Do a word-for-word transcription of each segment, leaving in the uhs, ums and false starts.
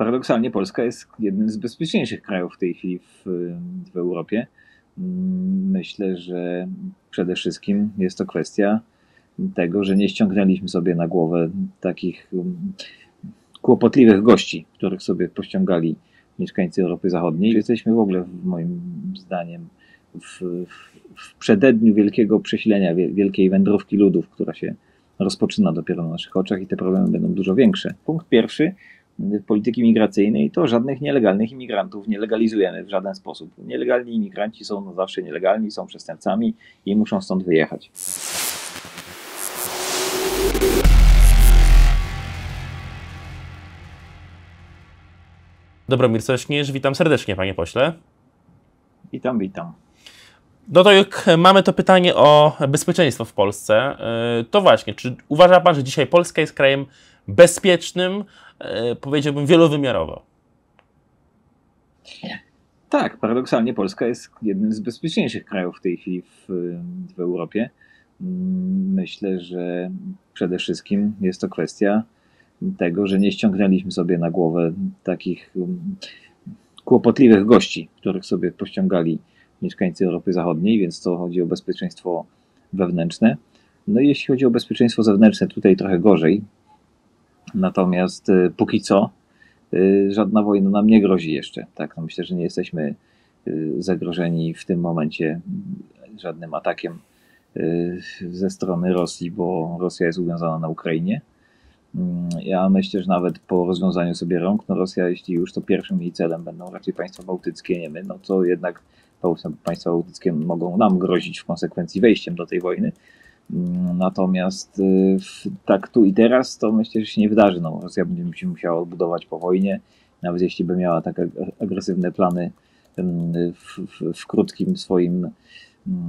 paradoksalnie Polska jest jednym z bezpieczniejszych krajów w tej chwili w, w Europie. Myślę, że przede wszystkim jest to kwestia tego, że nie ściągnęliśmy sobie na głowę takich kłopotliwych gości, których sobie pościągali mieszkańcy Europy Zachodniej. Jesteśmy w ogóle, moim zdaniem, w, w przededniu wielkiego przesilenia, wielkiej wędrówki ludów, która się rozpoczyna dopiero na naszych oczach i te problemy będą dużo większe. Punkt pierwszy polityki migracyjnej to żadnych nielegalnych imigrantów nie legalizujemy w żaden sposób. Nielegalni imigranci są no zawsze nielegalni, są przestępcami i muszą stąd wyjechać. Dobromir Sośnierz, witam serdecznie, panie pośle. Witam, witam. No to jak mamy to pytanie o bezpieczeństwo w Polsce, to właśnie, czy uważa pan, że dzisiaj Polska jest krajem bezpiecznym, powiedziałbym wielowymiarowo? Tak, paradoksalnie Polska jest jednym z bezpieczniejszych krajów w tej chwili w, w Europie. Myślę, że przede wszystkim jest to kwestia tego, że nie ściągnęliśmy sobie na głowę takich kłopotliwych gości, których sobie pościągali mieszkańcy Europy Zachodniej, więc to chodzi o bezpieczeństwo wewnętrzne. No i jeśli chodzi o bezpieczeństwo zewnętrzne, tutaj trochę gorzej. Natomiast póki co żadna wojna nam nie grozi jeszcze. Tak? No myślę, że nie jesteśmy zagrożeni w tym momencie żadnym atakiem ze strony Rosji, bo Rosja jest uwiązana na Ukrainie. Ja myślę, że nawet po rozwiązaniu sobie rąk, no Rosja, jeśli już, to pierwszym jej celem będą raczej państwa bałtyckie, nie my, no to jednak państwa bałtyckie mogą nam grozić w konsekwencji wejściem do tej wojny. Natomiast tak tu i teraz to myślę, że się nie wydarzy. No, Rosja będzie się musiała odbudować po wojnie, nawet jeśli by miała tak agresywne plany w, w, w krótkim swoim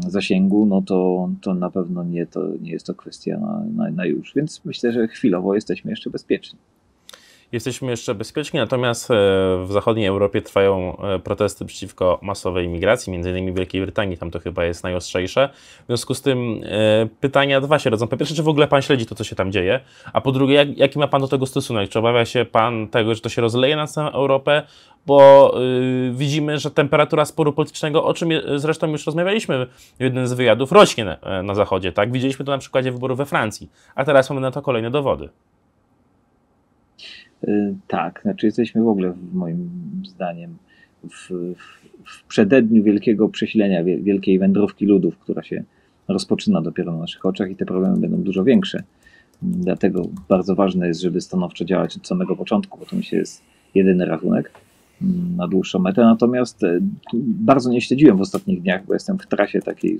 zasięgu, no to, to na pewno nie, to nie jest to kwestia na, na, na już. Więc myślę, że chwilowo jesteśmy jeszcze bezpieczni. Jesteśmy jeszcze bezpieczni, natomiast w zachodniej Europie trwają protesty przeciwko masowej imigracji, między innymi w Wielkiej Brytanii, tam to chyba jest najostrzejsze. W związku z tym pytania dwa się rodzą. Po pierwsze, czy w ogóle pan śledzi to, co się tam dzieje? A po drugie, jak, jaki ma pan do tego stosunek? Czy obawia się pan tego, że to się rozleje na całą Europę? Bo yy, widzimy, że temperatura sporu politycznego, o czym je, zresztą już rozmawialiśmy w jednym z wywiadów, rośnie na, na Zachodzie. Tak? Widzieliśmy to na przykładzie wyborów we Francji, a teraz mamy na to kolejne dowody. Tak, znaczy jesteśmy w ogóle, moim zdaniem, w, w przededniu wielkiego przesilenia, wielkiej wędrówki ludów, która się rozpoczyna dopiero na naszych oczach i te problemy będą dużo większe. Dlatego bardzo ważne jest, żeby stanowczo działać od samego początku, bo to myślę jest jedyny rachunek na dłuższą metę. Natomiast bardzo nie śledziłem w ostatnich dniach, bo jestem w trasie takiej,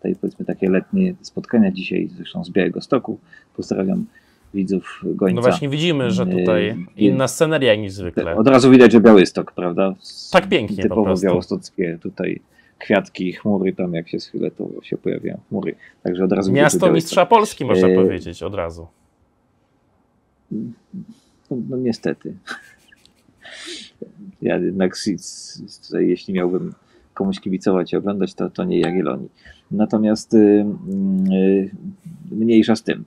tej, powiedzmy, takie letnie spotkania dzisiaj, zresztą z Białegostoku. Pozdrawiam widzów Gońca. No właśnie widzimy, że tutaj inna sceneria niż zwykle. Od razu widać, że Białystok, prawda? Tak pięknie po prostu. Białostockie tutaj kwiatki, chmury, tam jak się schylę, to się pojawiają chmury. Także od razu miasto mistrza Polski, można e... powiedzieć, od razu. No, no niestety. Ja jednak, jeśli miałbym komuś kibicować i oglądać, to, to nie Jagiellonii. Natomiast y, y, mniejsza z tym.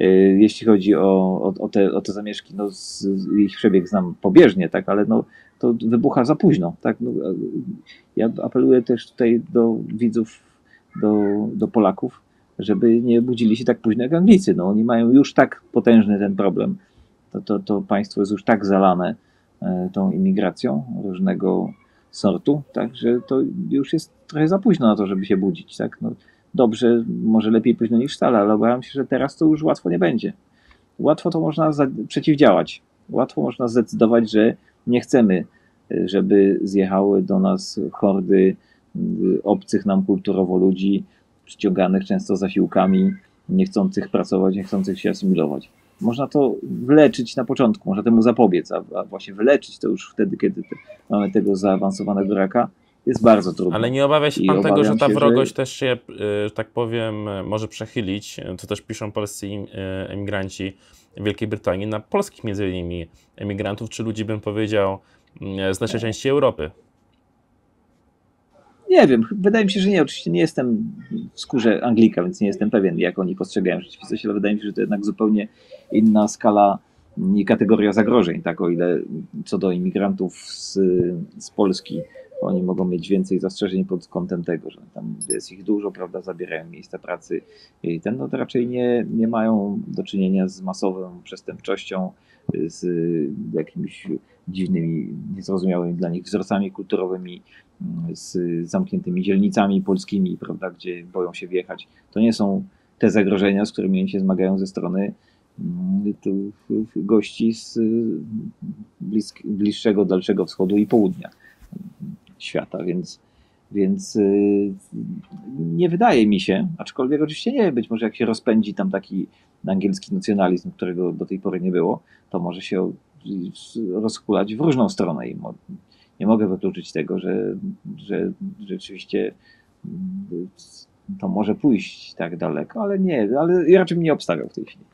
Y, jeśli chodzi o, o, o, te, o te zamieszki, no z, ich przebieg znam pobieżnie, tak, ale no, to wybucha za późno. Tak? No, ja apeluję też tutaj do widzów, do, do Polaków, żeby nie budzili się tak późno jak Anglicy. No, oni mają już tak potężny ten problem. To, to, to państwo jest już tak zalane y, tą imigracją różnego sortu, także to już jest trochę za późno na to, żeby się budzić. Tak? No dobrze, może lepiej późno niż wcale, ale obawiam się, że teraz to już łatwo nie będzie. Łatwo to można przeciwdziałać. Łatwo można zdecydować, że nie chcemy, żeby zjechały do nas hordy obcych nam kulturowo ludzi, przyciąganych często zasiłkami, niechcących pracować, niechcących się asymilować. Można to wyleczyć na początku, można temu zapobiec, a, a właśnie wyleczyć to już wtedy, kiedy te, mamy tego zaawansowanego raka, jest bardzo trudno. Ale nie obawia się pan I tego, że ta się, wrogość że... też się, że tak powiem, może przechylić, to też piszą polscy emigranci w Wielkiej Brytanii, na polskich między innymi emigrantów, czy ludzi, bym powiedział, z naszej części Europy? Nie wiem, wydaje mi się, że nie. Oczywiście nie jestem w skórze Anglika, więc nie jestem pewien, jak oni postrzegają rzeczywistość, ale wydaje mi się, że to jednak zupełnie inna skala i kategoria zagrożeń, tak, o ile co do imigrantów z, z Polski, oni mogą mieć więcej zastrzeżeń pod kątem tego, że tam jest ich dużo, prawda, zabierają miejsca pracy i ten, no to raczej nie, nie mają do czynienia z masową przestępczością, z jakimiś dziwnymi, niezrozumiałymi dla nich wzorcami kulturowymi, z zamkniętymi dzielnicami polskimi, prawda, gdzie boją się wjechać. To nie są te zagrożenia, z którymi oni się zmagają ze strony gości z blisk, bliższego, dalszego wschodu i południa świata, więc, więc nie wydaje mi się, aczkolwiek oczywiście nie, być może jak się rozpędzi tam taki angielski nacjonalizm, którego do tej pory nie było, to może się rozhulać w różną stronę i nie mogę wykluczyć tego, że, że rzeczywiście to może pójść tak daleko, ale nie, ale ja raczej bym nie obstawiał w tej chwili.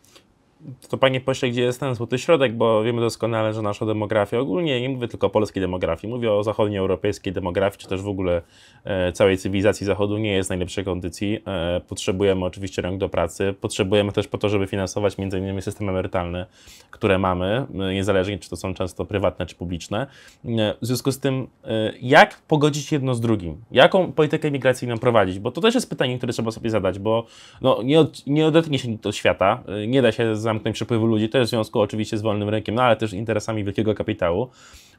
To panie pośle, gdzie jest ten złoty środek, bo wiemy doskonale, że nasza demografia, ogólnie nie mówię tylko o polskiej demografii, mówię o zachodnioeuropejskiej demografii, czy też w ogóle e, całej cywilizacji zachodu nie jest w najlepszej kondycji. E, potrzebujemy oczywiście rąk do pracy, potrzebujemy też po to, żeby finansować między innymi system emerytalny, które mamy, e, niezależnie czy to są często prywatne czy publiczne. E, w związku z tym, e, jak pogodzić jedno z drugim? Jaką politykę migracyjną prowadzić? Bo to też jest pytanie, które trzeba sobie zadać, bo no, nie, od, nie odetnie się nikt od świata, e, nie da się za zamknąć przepływu ludzi, też w związku oczywiście z wolnym rynkiem, no ale też interesami wielkiego kapitału.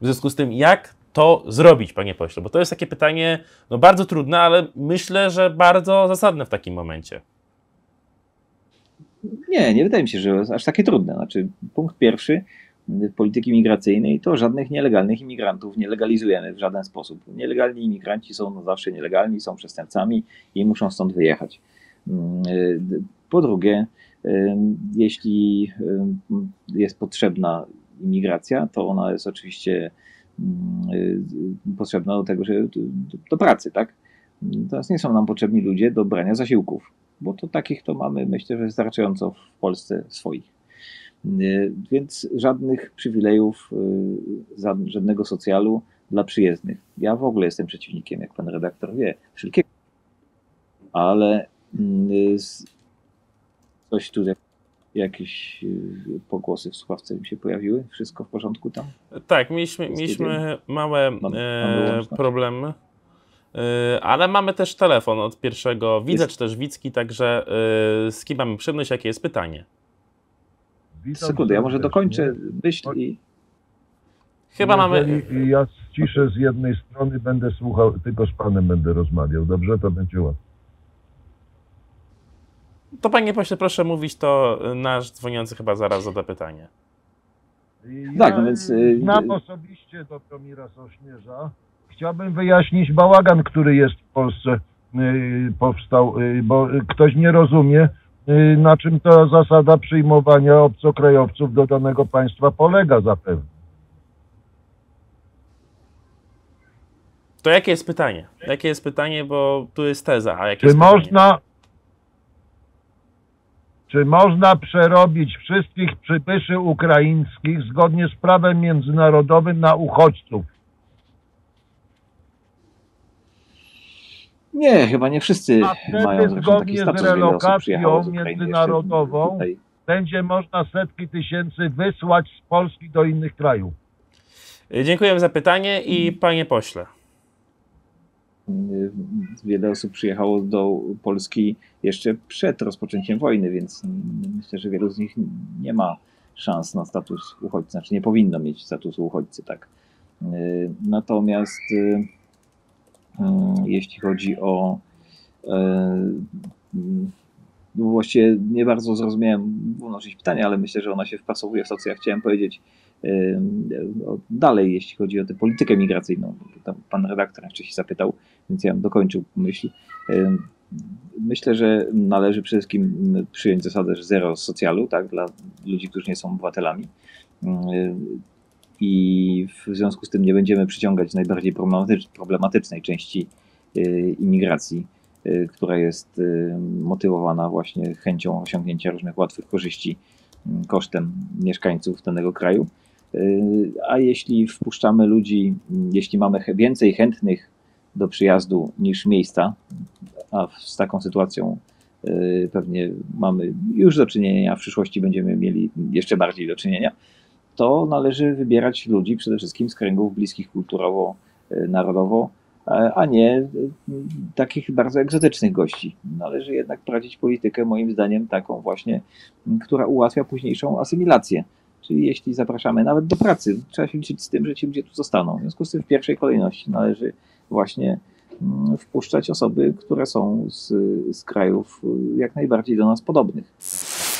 W związku z tym, jak to zrobić, panie pośle? Bo to jest takie pytanie no, bardzo trudne, ale myślę, że bardzo zasadne w takim momencie. Nie, nie wydaje mi się, że jest aż takie trudne. Znaczy, punkt pierwszy polityki migracyjnej to żadnych nielegalnych imigrantów nie legalizujemy w żaden sposób. Nielegalni imigranci są no, zawsze nielegalni, są przestępcami i muszą stąd wyjechać. Po drugie, jeśli jest potrzebna imigracja, to ona jest oczywiście potrzebna do tego, że do pracy, tak? Teraz nie są nam potrzebni ludzie do brania zasiłków, bo to takich to mamy, myślę, że wystarczająco w Polsce swoich. Więc żadnych przywilejów, żadnego socjalu dla przyjezdnych. Ja w ogóle jestem przeciwnikiem, jak pan redaktor wie, wszelkiego, ale z coś tu, jakieś pogłosy w słuchawce mi się pojawiły? Wszystko w porządku tam? Tak, mieliśmy, mieliśmy małe mam, e, problemy, e, ale mamy też telefon od pierwszego widza, czy też Wicki, także e, z kim mamy przyjemność, jakie jest pytanie? Sekundę, ja może dokończę myśl i... Chyba mamy... Ja ciszę z jednej strony, będę słuchał, tylko z panem będę rozmawiał, dobrze? To będzie łatwo. To panie pośle, proszę mówić, to nasz dzwoniący chyba zaraz zada pytanie. Ja tak, no więc... znam osobiście Dobromira Sośnierza. Chciałbym wyjaśnić bałagan, który jest w Polsce yy, powstał, yy, bo ktoś nie rozumie, yy, na czym ta zasada przyjmowania obcokrajowców do danego państwa polega zapewne. To jakie jest pytanie? Jakie jest pytanie, bo tu jest teza, a jakie Czy jest można... Czy można przerobić wszystkich przybyszy ukraińskich zgodnie z prawem międzynarodowym na uchodźców? Nie, chyba nie wszyscy mają zgodnie taki status, z relokacją z międzynarodową będzie można setki tysięcy wysłać z Polski do innych krajów. Dziękuję za pytanie i panie pośle. Wiele osób przyjechało do Polski jeszcze przed rozpoczęciem wojny, więc myślę, że wielu z nich nie ma szans na status uchodźcy, znaczy nie powinno mieć statusu uchodźcy, tak. Natomiast jeśli chodzi o... Właściwie nie bardzo zrozumiałem ułożyć pytania, ale myślę, że ona się wpasowuje w to, co ja chciałem powiedzieć dalej, jeśli chodzi o tę politykę migracyjną. Tam pan redaktor wcześniej zapytał, więc ja dokończył myśl. Myślę, że należy przede wszystkim przyjąć zasadę, że zero socjalu, tak, dla ludzi, którzy nie są obywatelami. I w związku z tym nie będziemy przyciągać najbardziej problematycznej części imigracji, która jest motywowana właśnie chęcią osiągnięcia różnych łatwych korzyści kosztem mieszkańców danego kraju. A jeśli wpuszczamy ludzi, jeśli mamy więcej chętnych do przyjazdu niż miejsca, a z taką sytuacją pewnie mamy już do czynienia, w przyszłości będziemy mieli jeszcze bardziej do czynienia, to należy wybierać ludzi przede wszystkim z kręgów bliskich kulturowo, narodowo, a nie takich bardzo egzotycznych gości. Należy jednak prowadzić politykę, moim zdaniem, taką właśnie, która ułatwia późniejszą asymilację. Czyli jeśli zapraszamy nawet do pracy, trzeba się liczyć z tym, że ci ludzie tu zostaną. W związku z tym w pierwszej kolejności należy właśnie wpuszczać osoby, które są z, z krajów jak najbardziej do nas podobnych.